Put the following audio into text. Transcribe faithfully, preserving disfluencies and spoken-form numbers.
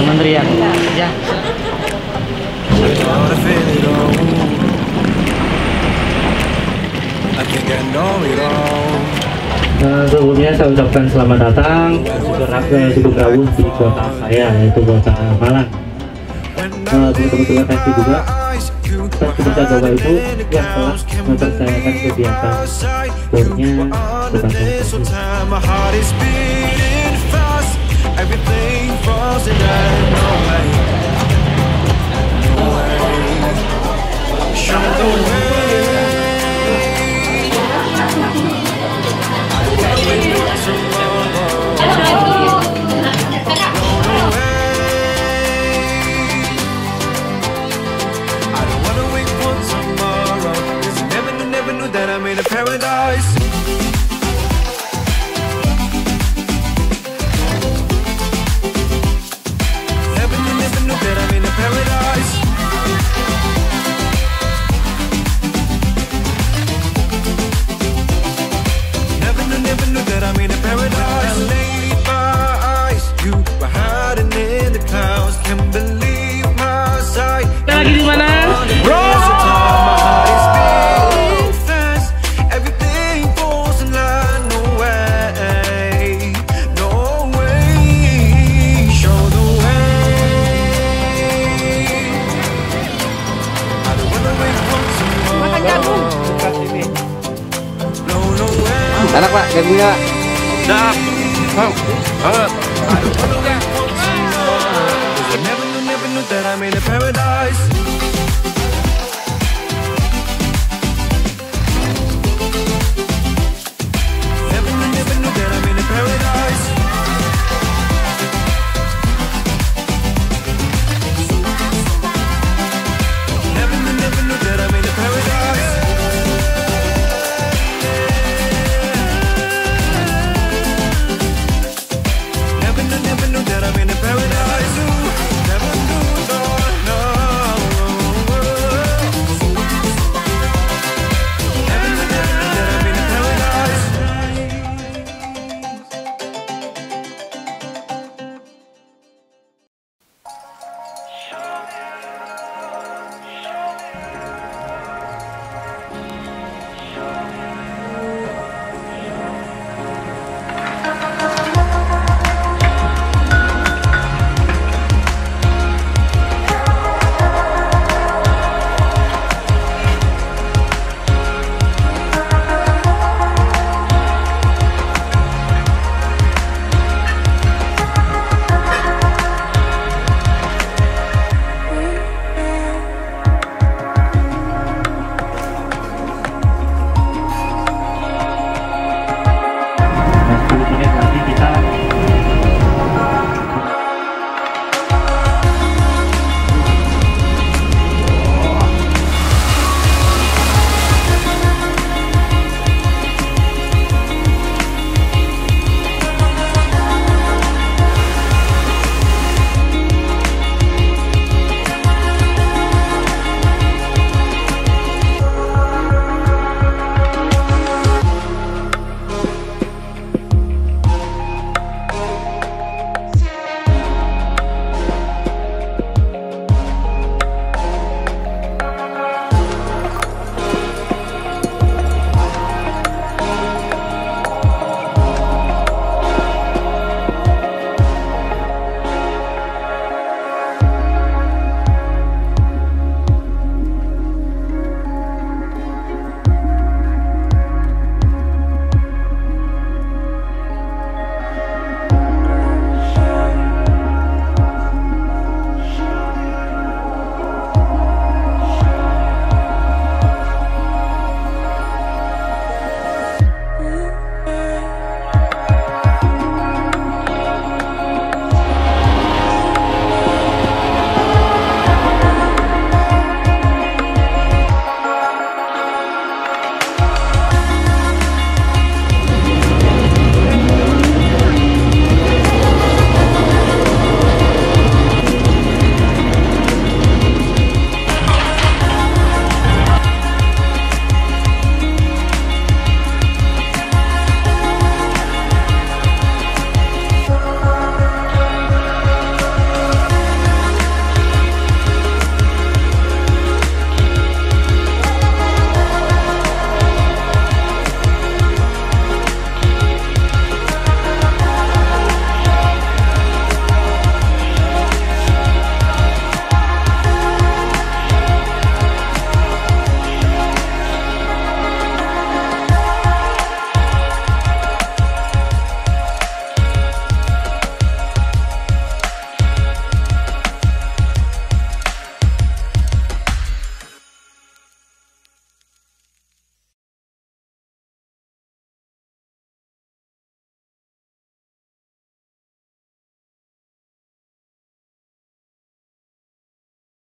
Teman teriak ya. Nah, sebelumnya saya ucapkan selamat datang ke Suku Grawuh di kota saya, yaitu kota Malang. Nah, teman-teman kasih juga kita coba itu yang telah mempercayakan kegiatan turnya kota saya. Everything falls in line, no way, no way. Show the way. I can't wait for tomorrow. No way. I don't wanna wait for tomorrow. 'Cause I never knew, never knew that I made a paradise. Enak Pak, lagunya. Sedap. Bang. Banget. Aduh, never knew, never knew that I'm in a paradise.